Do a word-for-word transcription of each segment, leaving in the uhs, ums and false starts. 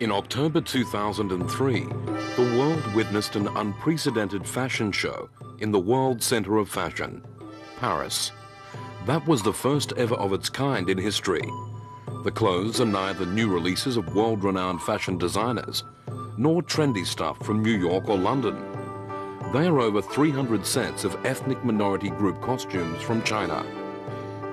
In October two thousand three, the world witnessed an unprecedented fashion show in the world center of fashion, Paris. That was the first ever of its kind in history. The clothes are neither new releases of world-renowned fashion designers, nor trendy stuff from New York or London. They are over three hundred sets of ethnic minority group costumes from China.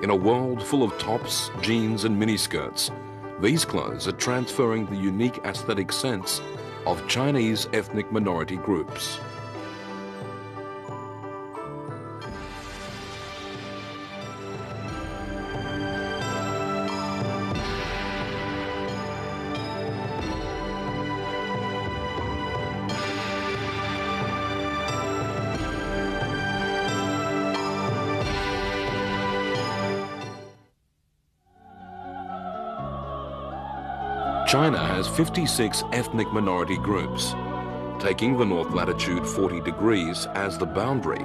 In a world full of tops, jeans and miniskirts, these clothes are transferring the unique aesthetic sense of Chinese ethnic minority groups. China has fifty-six ethnic minority groups. Taking the north latitude forty degrees as the boundary,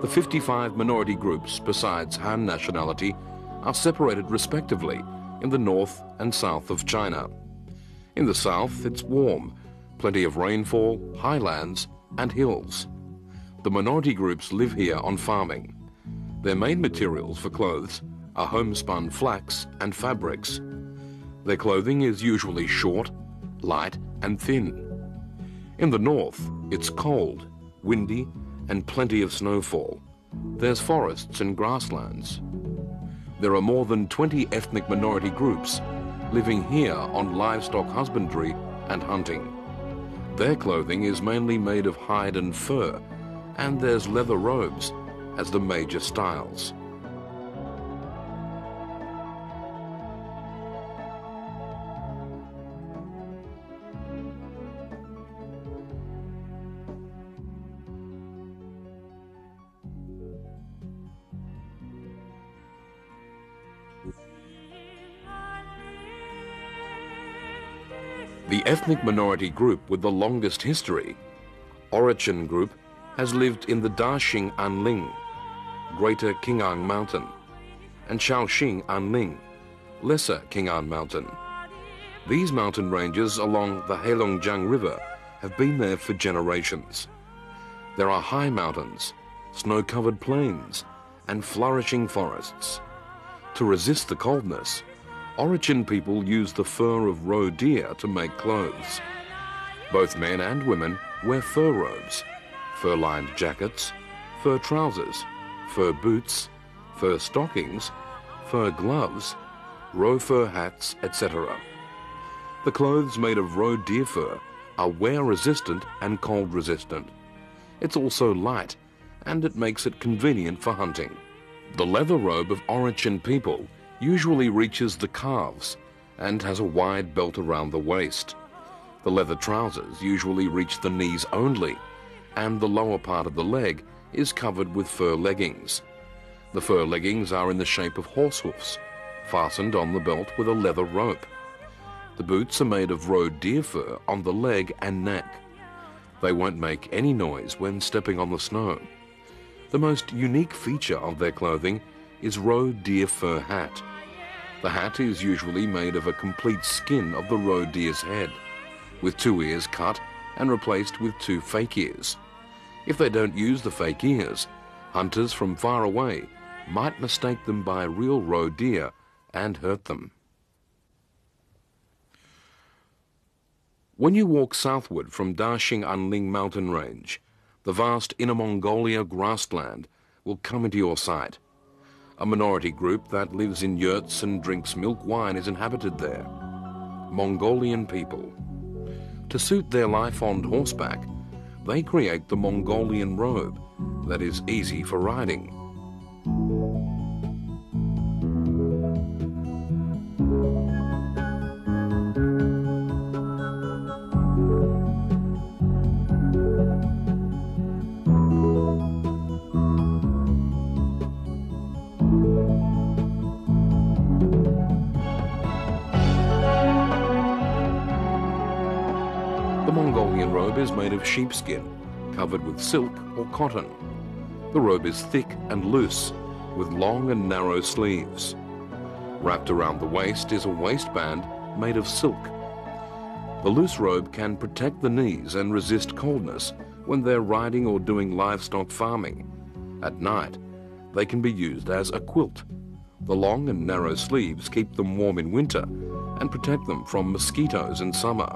the fifty-five minority groups besides Han nationality are separated respectively in the north and south of China. In the south, it's warm, plenty of rainfall, highlands and hills. The minority groups live here on farming. Their main materials for clothes are homespun flax and fabrics. Their clothing is usually short, light and thin. In the north, it's cold, windy and plenty of snowfall. There's forests and grasslands. There are more than twenty ethnic minority groups living here on livestock husbandry and hunting. Their clothing is mainly made of hide and fur, and there's leather robes as the major styles. The ethnic minority group with the longest history, Oroqen group, has lived in the Daxing Anling, Greater Qing'an Mountain, and Shaoxing Anling, Lesser Qing'an Mountain. These mountain ranges along the Heilongjiang River have been there for generations. There are high mountains, snow-covered plains, and flourishing forests. To resist the coldness, Oroqen people use the fur of roe deer to make clothes. Both men and women wear fur robes, fur-lined jackets, fur trousers, fur boots, fur stockings, fur gloves, roe fur hats, et cetera. The clothes made of roe deer fur are wear-resistant and cold-resistant. It's also light, and it makes it convenient for hunting. The leather robe of Oroqen people usually reaches the calves and has a wide belt around the waist. The leather trousers usually reach the knees only, and the lower part of the leg is covered with fur leggings. The fur leggings are in the shape of horse hoofs, fastened on the belt with a leather rope. The boots are made of roe deer fur on the leg and neck. They won't make any noise when stepping on the snow. The most unique feature of their clothing is roe deer fur hat. The hat is usually made of a complete skin of the roe deer's head, with two ears cut and replaced with two fake ears. If they don't use the fake ears, hunters from far away might mistake them by real roe deer and hurt them. When you walk southward from Daxing Anling mountain range, the vast Inner Mongolia grassland will come into your sight. A minority group that lives in yurts and drinks milk wine is inhabited there, Mongolian people. To suit their life on horseback, they create the Mongolian robe that is easy for riding. Is made of sheepskin, covered with silk or cotton. The robe is thick and loose, with long and narrow sleeves. Wrapped around the waist is a waistband made of silk. The loose robe can protect the knees and resist coldness when they're riding or doing livestock farming. At night, they can be used as a quilt. The long and narrow sleeves keep them warm in winter and protect them from mosquitoes in summer.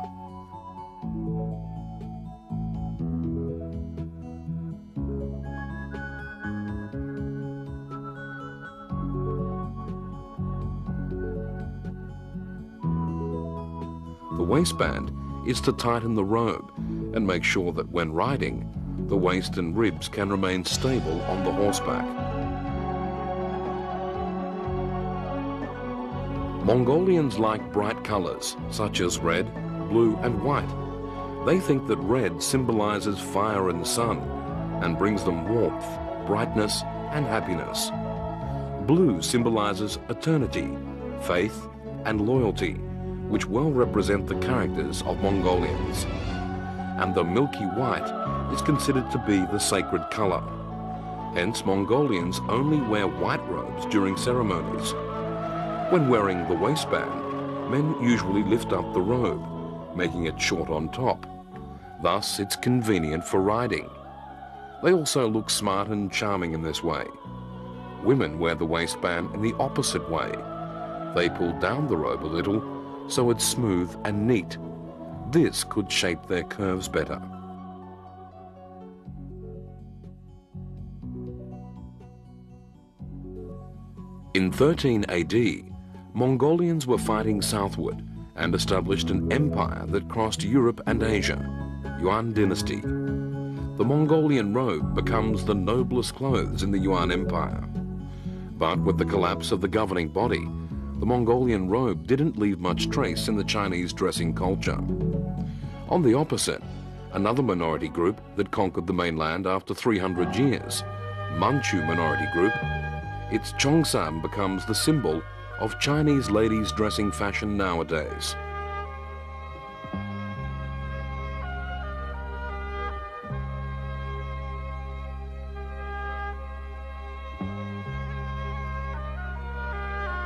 The waistband is to tighten the robe and make sure that when riding, the waist and ribs can remain stable on the horseback. Mongolians like bright colors, such as red, blue and white. They think that red symbolizes fire and sun and brings them warmth, brightness and happiness. Blue symbolizes eternity, faith and loyalty, which well represent the characters of Mongolians. And the milky white is considered to be the sacred color. Hence, Mongolians only wear white robes during ceremonies. When wearing the waistband, men usually lift up the robe, making it short on top. Thus, it's convenient for riding. They also look smart and charming in this way. Women wear the waistband in the opposite way. They pull down the robe a little so it's smooth and neat. This could shape their curves better. In thirteen A D, Mongolians were fighting southward and established an empire that crossed Europe and Asia, Yuan Dynasty. The Mongolian robe becomes the noblest clothes in the Yuan Empire. But with the collapse of the governing body, the Mongolian robe didn't leave much trace in the Chinese dressing culture. On the opposite, another minority group that conquered the mainland after three hundred years, Manchu minority group, its Cheongsam becomes the symbol of Chinese ladies' dressing fashion nowadays.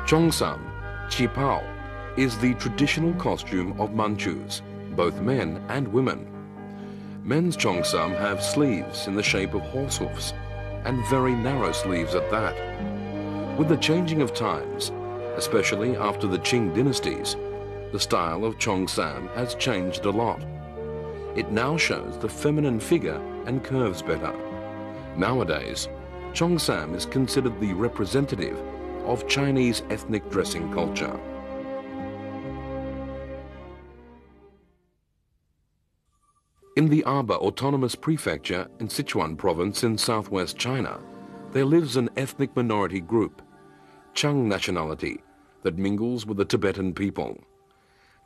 Cheongsam, qipao, is the traditional costume of Manchus, both men and women. Men's cheongsam have sleeves in the shape of horse hoofs, and very narrow sleeves at that. With the changing of times, especially after the Qing dynasties, the style of cheongsam has changed a lot. It now shows the feminine figure and curves better. Nowadays, cheongsam is considered the representative of Chinese ethnic dressing culture. In the Aba Autonomous Prefecture in Sichuan Province in southwest China, there lives an ethnic minority group, Qiang nationality, that mingles with the Tibetan people.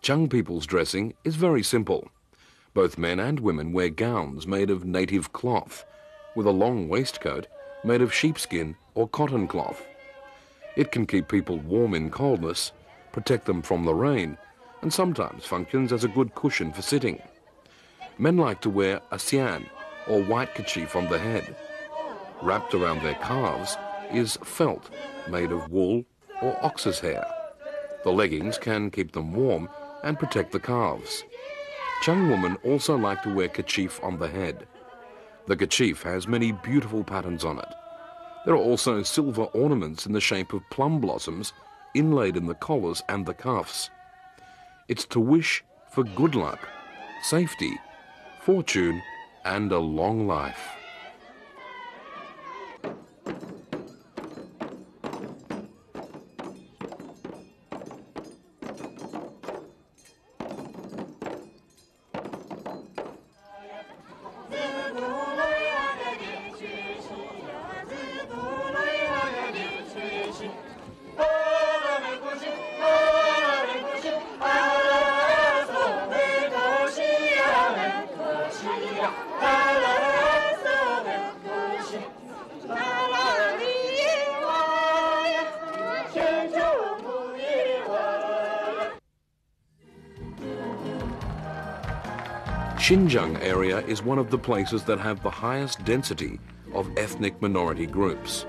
Qiang people's dressing is very simple. Both men and women wear gowns made of native cloth, with a long waistcoat made of sheepskin or cotton cloth. It can keep people warm in coldness, protect them from the rain, and sometimes functions as a good cushion for sitting. Men like to wear a xian, or white kerchief on the head. Wrapped around their calves is felt made of wool or ox's hair. The leggings can keep them warm and protect the calves. Qiang women also like to wear kerchief on the head. The kerchief has many beautiful patterns on it. There are also silver ornaments in the shape of plum blossoms inlaid in the collars and the cuffs. It's to wish for good luck, safety, fortune, and a long life. Xinjiang area is one of the places that have the highest density of ethnic minority groups.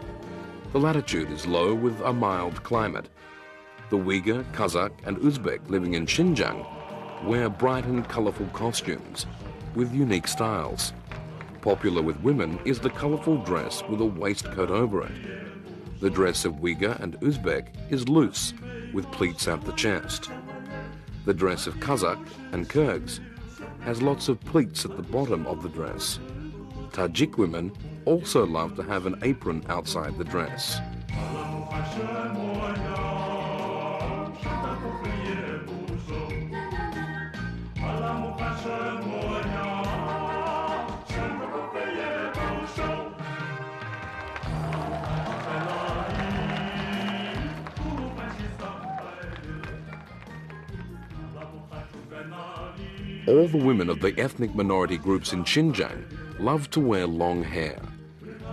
The latitude is low with a mild climate. The Uyghur, Kazakh and Uzbek living in Xinjiang wear bright and colourful costumes with unique styles. Popular with women is the colourful dress with a waistcoat over it. The dress of Uyghur and Uzbek is loose, with pleats at the chest. The dress of Kazakh and Kyrgyz has lots of pleats at the bottom of the dress. Tajik women also love to have an apron outside the dress. All the women of the ethnic minority groups in Xinjiang love to wear long hair.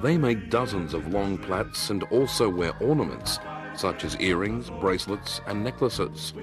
They make dozens of long plaits and also wear ornaments such as earrings, bracelets and necklaces.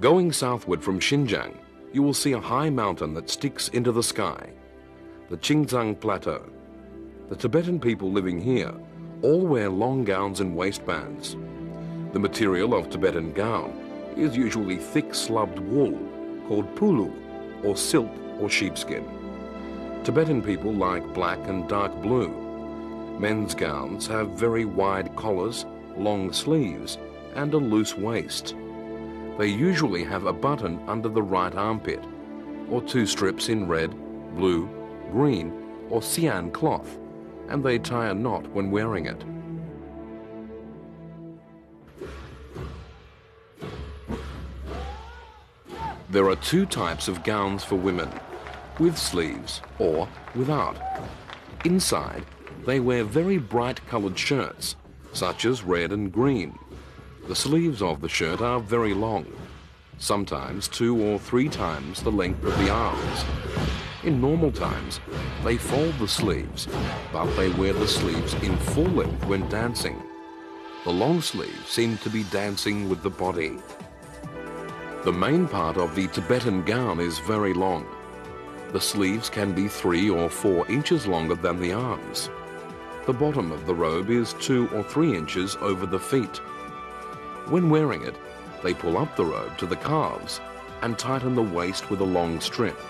Going southward from Xinjiang, you will see a high mountain that sticks into the sky, the Qingzang Plateau. The Tibetan people living here all wear long gowns and waistbands. The material of Tibetan gown is usually thick slubbed wool called pulu, or silk or sheepskin. Tibetan people like black and dark blue. Men's gowns have very wide collars, long sleeves, and a loose waist. They usually have a button under the right armpit, or two strips in red, blue, green, or cyan cloth, and they tie a knot when wearing it. There are two types of gowns for women, with sleeves or without. Inside, they wear very bright coloured shirts, such as red and green. The sleeves of the shirt are very long, sometimes two or three times the length of the arms. In normal times, they fold the sleeves, but they wear the sleeves in full length when dancing. The long sleeves seem to be dancing with the body. The main part of the Tibetan gown is very long. The sleeves can be three or four inches longer than the arms. The bottom of the robe is two or three inches over the feet. When wearing it, they pull up the robe to the calves and tighten the waist with a long strip.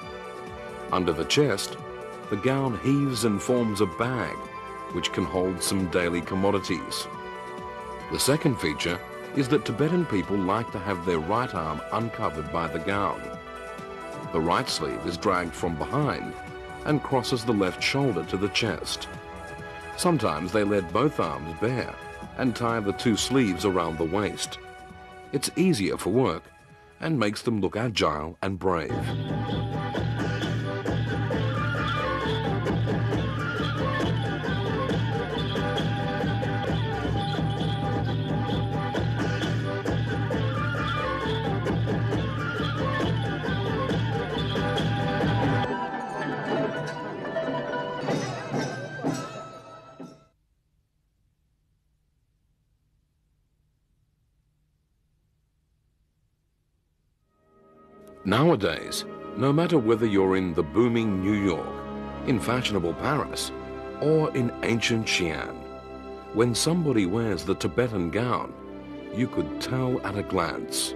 Under the chest, the gown heaves and forms a bag, which can hold some daily commodities. The second feature is that Tibetan people like to have their right arm uncovered by the gown. The right sleeve is dragged from behind and crosses the left shoulder to the chest. Sometimes they let both arms bare and tie the two sleeves around the waist. It's easier for work and makes them look agile and brave. Nowadays, no matter whether you're in the booming New York, in fashionable Paris, or in ancient Qiang, when somebody wears the Tibetan gown, you could tell at a glance.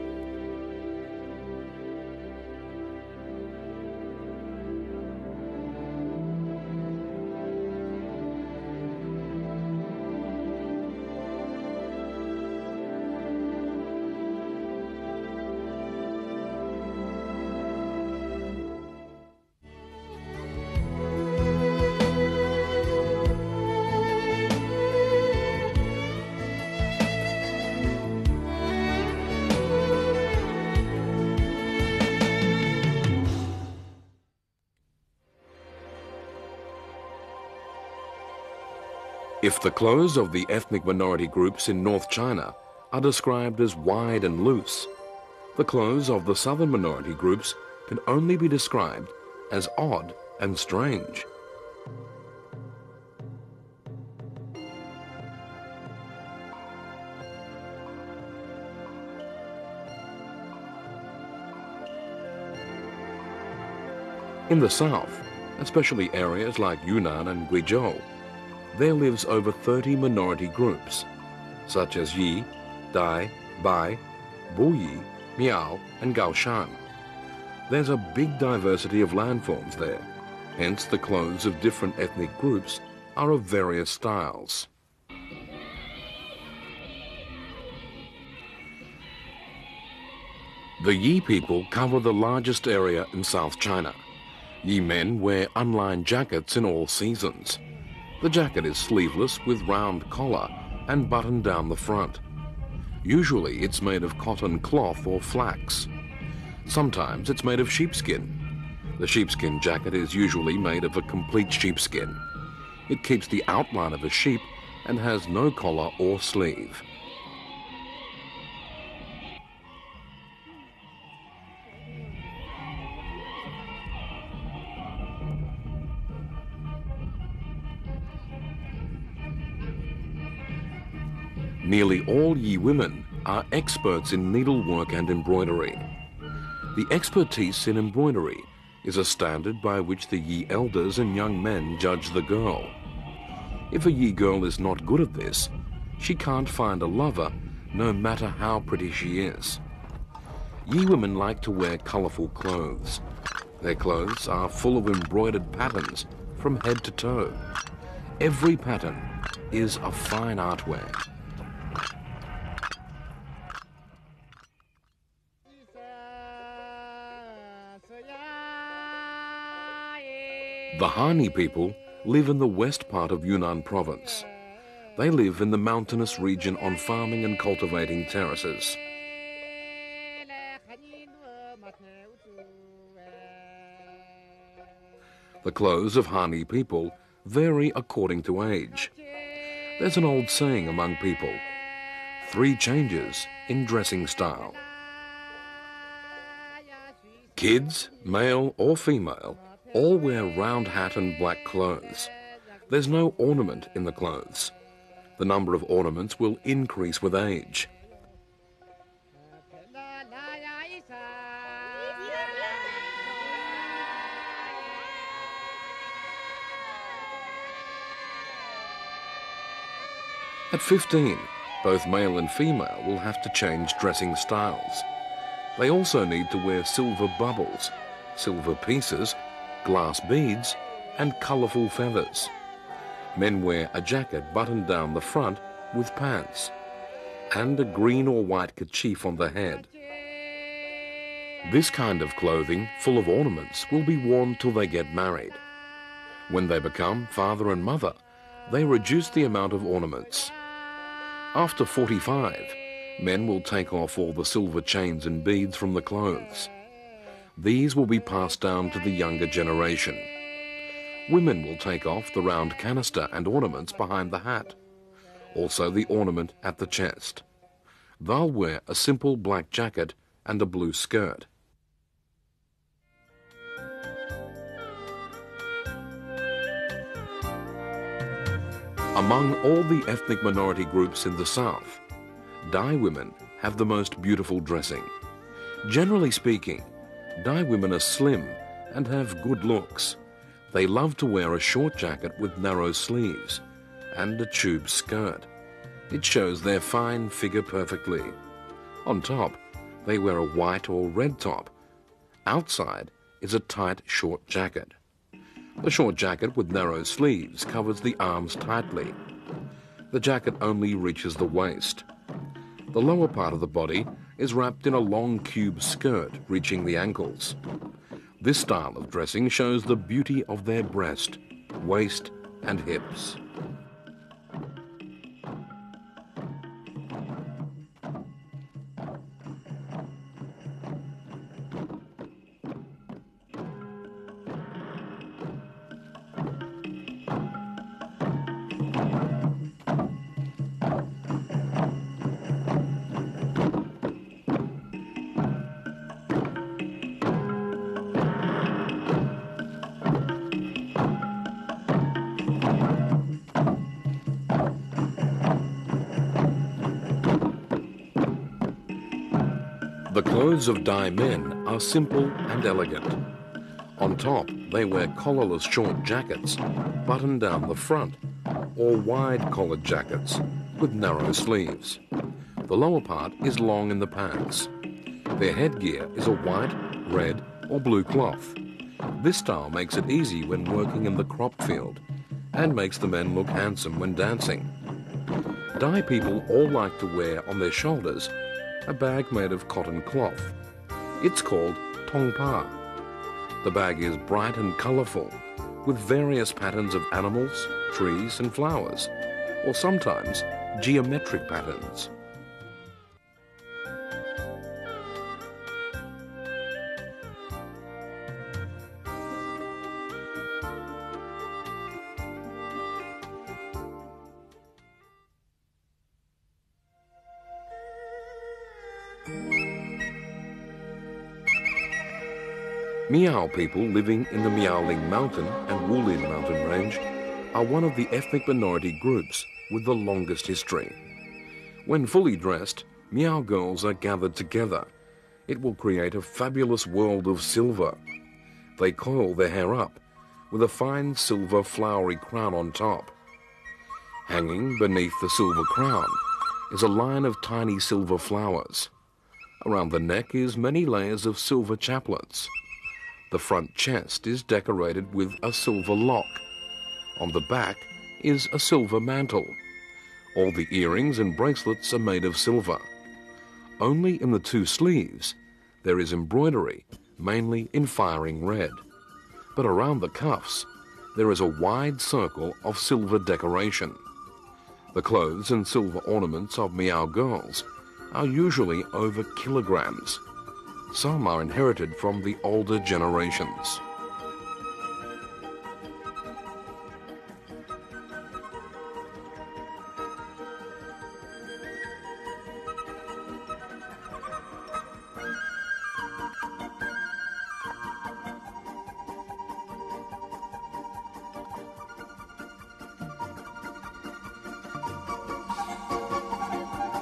If the clothes of the ethnic minority groups in North China are described as wide and loose, the clothes of the southern minority groups can only be described as odd and strange. In the south, especially areas like Yunnan and Guizhou, there lives over thirty minority groups, such as Yi, Dai, Bai, Buyi, Miao and Gaoshan. There's a big diversity of landforms there, hence the clothes of different ethnic groups are of various styles. The Yi people cover the largest area in South China. Yi men wear unlined jackets in all seasons. The jacket is sleeveless with round collar and buttoned down the front. Usually it's made of cotton cloth or flax. Sometimes it's made of sheepskin. The sheepskin jacket is usually made of a complete sheepskin. It keeps the outline of a sheep and has no collar or sleeve. Nearly all Yi women are experts in needlework and embroidery. The expertise in embroidery is a standard by which the Yi elders and young men judge the girl. If a Yi girl is not good at this, she can't find a lover, no matter how pretty she is. Yi women like to wear colorful clothes. Their clothes are full of embroidered patterns from head to toe. Every pattern is a fine artwork. The Hani people live in the west part of Yunnan province. They live in the mountainous region on farming and cultivating terraces. The clothes of Hani people vary according to age. There's an old saying among people, three changes in dressing style. Kids, male or female, all wear round hat and black clothes. There's no ornament in the clothes. The number of ornaments will increase with age. At fifteen, both male and female will have to change dressing styles. They also need to wear silver bubbles, silver pieces, glass beads and colourful feathers. Men wear a jacket buttoned down the front with pants and a green or white kerchief on the head. This kind of clothing, full of ornaments, will be worn till they get married. When they become father and mother, they reduce the amount of ornaments. After forty-five, men will take off all the silver chains and beads from the clothes. These will be passed down to the younger generation. Women will take off the round canister and ornaments behind the hat, also the ornament at the chest. They'll wear a simple black jacket and a blue skirt. Among all the ethnic minority groups in the south, Dai women have the most beautiful dressing. Generally speaking, Dai women are slim and have good looks. They love to wear a short jacket with narrow sleeves and a tube skirt. It shows their fine figure perfectly. On top, they wear a white or red top. Outside is a tight short jacket. The short jacket with narrow sleeves covers the arms tightly. The jacket only reaches the waist. The lower part of the body is wrapped in a long cube skirt reaching the ankles. This style of dressing shows the beauty of their breast, waist and hips. clothes of Dai men are simple and elegant. On top, they wear collarless short jackets, buttoned down the front, or wide collared jackets with narrow sleeves. The lower part is long in the pants. Their headgear is a white, red, or blue cloth. This style makes it easy when working in the crop field and makes the men look handsome when dancing. Dai people all like to wear on their shoulders a bag made of cotton cloth. It's called tongpa. The bag is bright and colourful, with various patterns of animals, trees and flowers, or sometimes geometric patterns. Miao people living in the Miao Ling Mountain and Wuling Mountain range are one of the ethnic minority groups with the longest history. When fully dressed, Miao girls are gathered together. It will create a fabulous world of silver. They coil their hair up with a fine silver flowery crown on top. Hanging beneath the silver crown is a line of tiny silver flowers. Around the neck is many layers of silver chaplets. The front chest is decorated with a silver lock. On the back is a silver mantle. All the earrings and bracelets are made of silver. Only in the two sleeves there is embroidery, mainly in firing red. But around the cuffs there is a wide circle of silver decoration. The clothes and silver ornaments of Miao girls are usually over kilograms. Some are inherited from the older generations.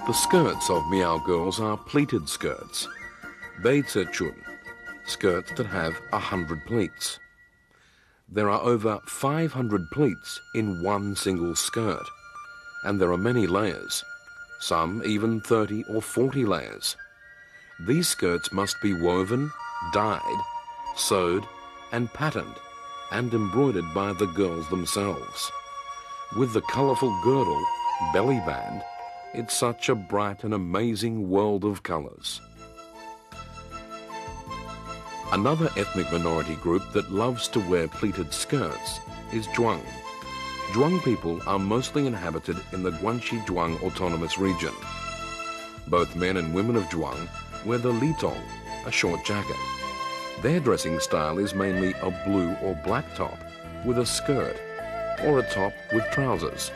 The skirts of Miao girls are pleated skirts. Beizichun, skirts that have a hundred pleats. There are over five hundred pleats in one single skirt, and there are many layers, some even thirty or forty layers. These skirts must be woven, dyed, sewed, and patterned, and embroidered by the girls themselves. With the colourful girdle, belly band, it's such a bright and amazing world of colours. Another ethnic minority group that loves to wear pleated skirts is Zhuang. Zhuang people are mostly inhabited in the Guangxi Zhuang Autonomous Region. Both men and women of Zhuang wear the litong, a short jacket. Their dressing style is mainly a blue or black top with a skirt or a top with trousers.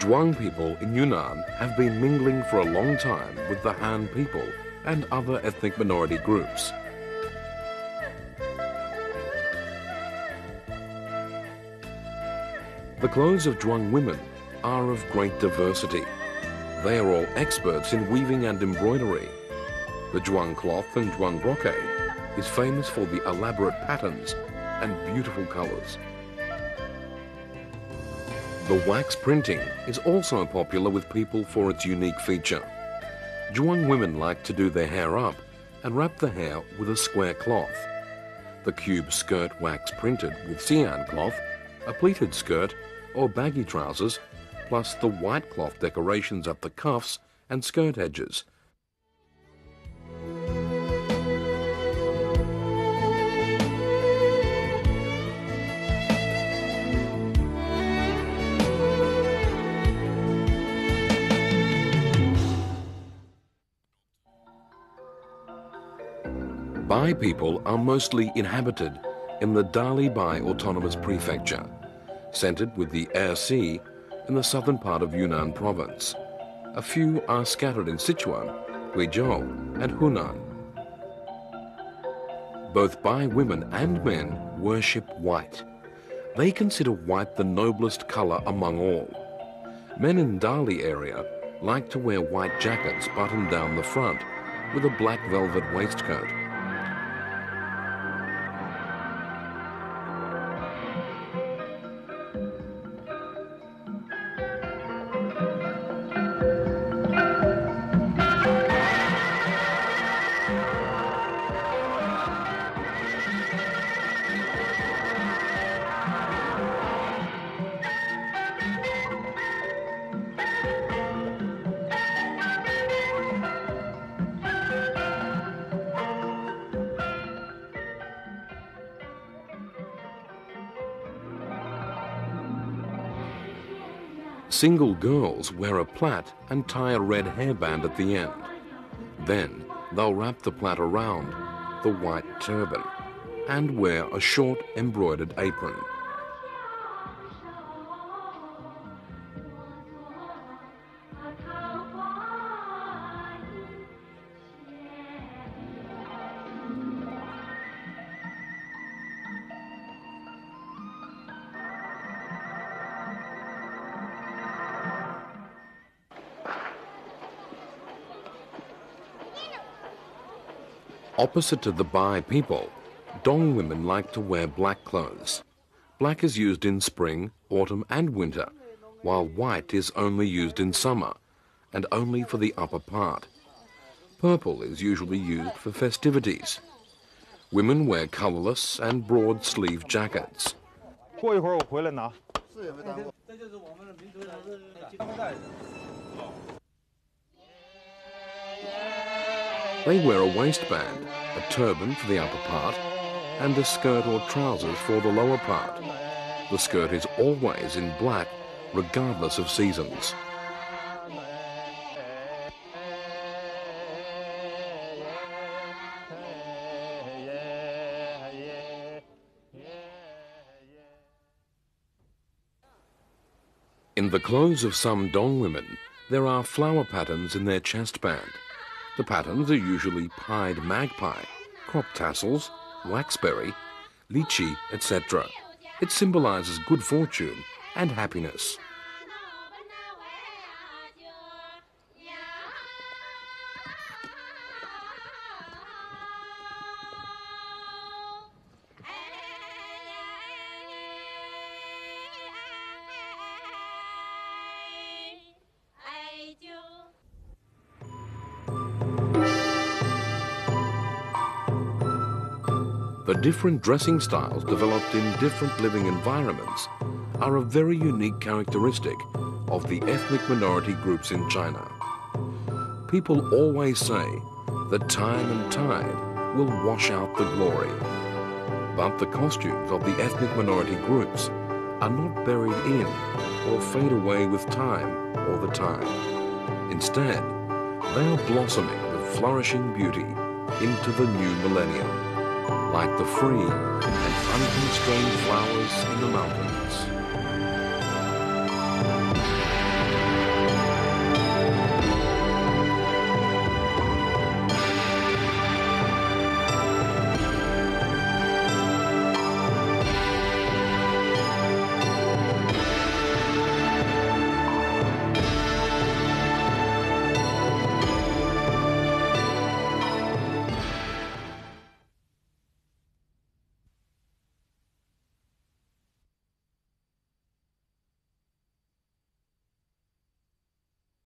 Zhuang people in Yunnan have been mingling for a long time with the Han people and other ethnic minority groups. The clothes of Zhuang women are of great diversity. They are all experts in weaving and embroidery. The Zhuang cloth and Zhuang brocade is famous for the elaborate patterns and beautiful colors. The wax printing is also popular with people for its unique feature. Zhuang women like to do their hair up and wrap the hair with a square cloth. The cube skirt wax printed with cyan cloth, a pleated skirt or baggy trousers, plus the white cloth decorations up the cuffs and skirt edges. Bai people are mostly inhabited in the Bai Autonomous Prefecture, centred with the Air Sea in the southern part of Yunnan province. A few are scattered in Sichuan, Guizhou and Hunan. Both Bai women and men worship white. They consider white the noblest colour among all. Men in Dali area liked to wear white jackets buttoned down the front with a black velvet waistcoat. Single girls wear a plait and tie a red hairband at the end. Then they'll wrap the plait around the white turban and wear a short embroidered apron. Opposite to the Bai people, Dong women like to wear black clothes. Black is used in spring, autumn and winter, while white is only used in summer, and only for the upper part. Purple is usually used for festivities. Women wear colourless and broad sleeve jackets. They wear a waistband, a turban for the upper part, and a skirt or trousers for the lower part. The skirt is always in black, regardless of seasons. In the clothes of some Dong women, there are flower patterns in their chestband. The patterns are usually pied magpie, crop tassels, waxberry, lychee, et cetera. It symbolizes good fortune and happiness. Different dressing styles developed in different living environments are a very unique characteristic of the ethnic minority groups in China. People always say that time and tide will wash out the glory, but the costumes of the ethnic minority groups are not buried in or fade away with time or the tide. Instead, they are blossoming with flourishing beauty into the new millennium, like the free and unconstrained flowers in the mountains.